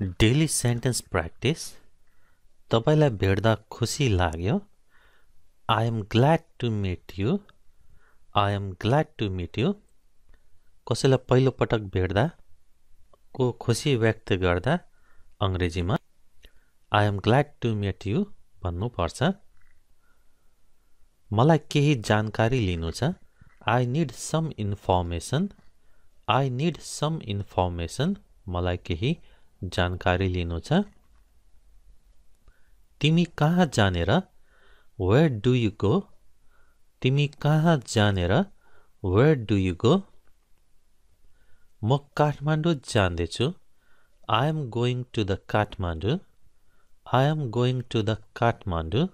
Daily sentence practice तपाईलाई भेट्दा खुसी लाग्यो। I am glad to meet you. I am glad to meet you. कसैलाई पहिलो पटक भेट्दा को खुसी व्यक्त गर्दा अंग्रेजीमा I am glad to meet you भन्नु पर्छ। मलाई केही जानकारी लिनु छ। I need some information. I need some information. मलाई केही जानकारी लिनु छ। तिमी कहाँ जानेर? Where do you go? तिमी कहाँ जानेर? Where do you go? म Kathmandu जान्दैछु। I am going to the Kathmandu. I am going to the Kathmandu.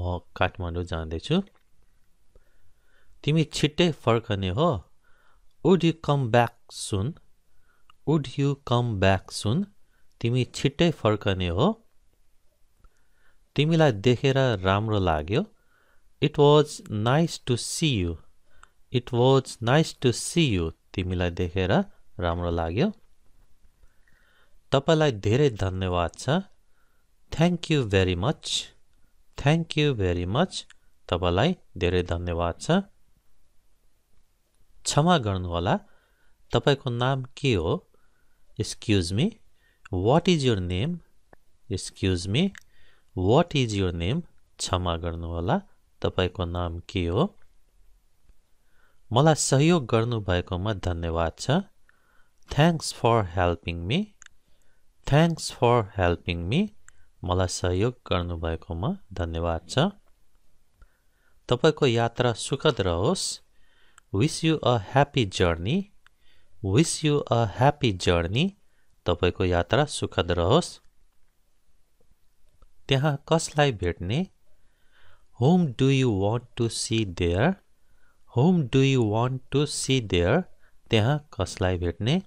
म काठमाडौँ जान्दैछु। तिमी छिट्टै फर्कने हो। Would you come back soon? Would you come back soon? तिमी छिट्टै फर्कने हो। तिमीलाई देखेर राम्रो लाग्यो। It was nice to see you. It was nice to see you. तिमीलाई देखेर राम्रो लाग्यो। तपाईलाई धेरै धन्यवाद छ। Thank you very much. Thank you very much. तपाईलाई धेरै धन्यवाद छ। क्षमा गर्नुहोला, तपाईको नाम के हो? Excuse me, what is your name? Excuse me, what is your name? क्षमा गर्नुहोला, तपाईको नाम के हो? मलाई सहयोग गर्नु भएकोमा धन्यवाद छ। Thanks for helping me. Thanks for helping me. मलाई सहयोग गर्नु भएकोमा धन्यवाद छ। तपाईको यात्रा सुखद रहोस्। Wish you a happy journey. Wish you a happy journey. तपाईको यात्रा सुखद रहोस्। त्यहाँ कसलाई भेट्ने? Whom do you want to see there? Whom do you want to see there? त्यहाँ कसलाई भेट्ने?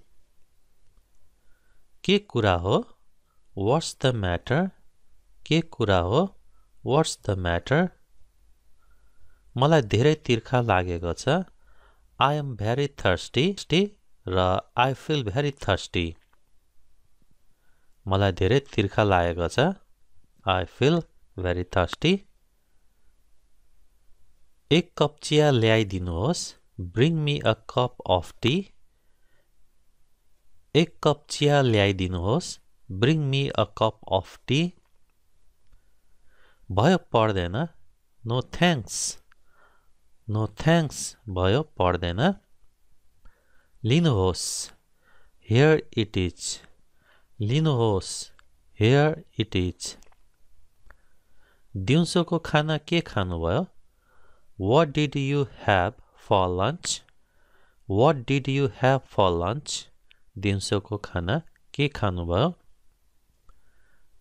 के कुरा हो? What's the matter? के कुरा हो? What's the matter? मलाई धेरै तिर्खा लागेको छ। I am very thirsty र I feel very thirsty. मलाई धेरै तिर्खा लागेको छ। I feel very thirsty. एक कप चिया ल्याइदिनुहोस्। Bring me a cup of tea. एक कप चिया ल्याइदिनुहोस्। Bring me a cup of tea. भयो पर्दैन। No thanks. No thanks. भयो पर्दैन। लिनुहोस्। Here it is. लिनुहोस्। Here it is. दिउँसोको खाना के खानुभयो? What did you have for lunch? What did you have for lunch? दिउँसोको खाना के खानुभयो?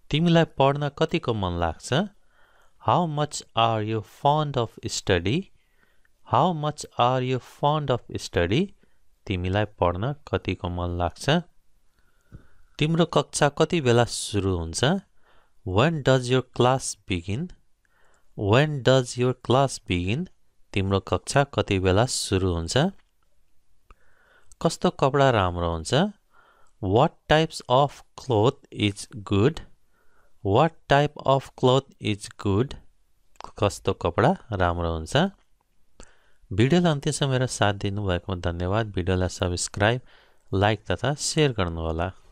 तिमीलाई पढ्न कतिको मन लाग्छ? How much are you fond of study? How much are you fond of study? तिमीलाई पढ्न कतिको मन लाग्छ? तिम्रो कक्षा कति बेला सुरु हुन्छ? When does your class begin? When does your class begin? तिम्रो कक्षा कति बेला सुरु हुन्छ? कस्तो कपडा राम्रो हुन्छ? What types of cloth is good? What type of cloth is good? कस्तो कपडा राम्रो हुन्छ? भिडियोलाई अन्त्यसम्म मेरो साथ दिनुभएकोमा धन्यवाद। भिडियोलाई सब्स्क्राइब, लाइक तथा शेयर गर्नुहोला।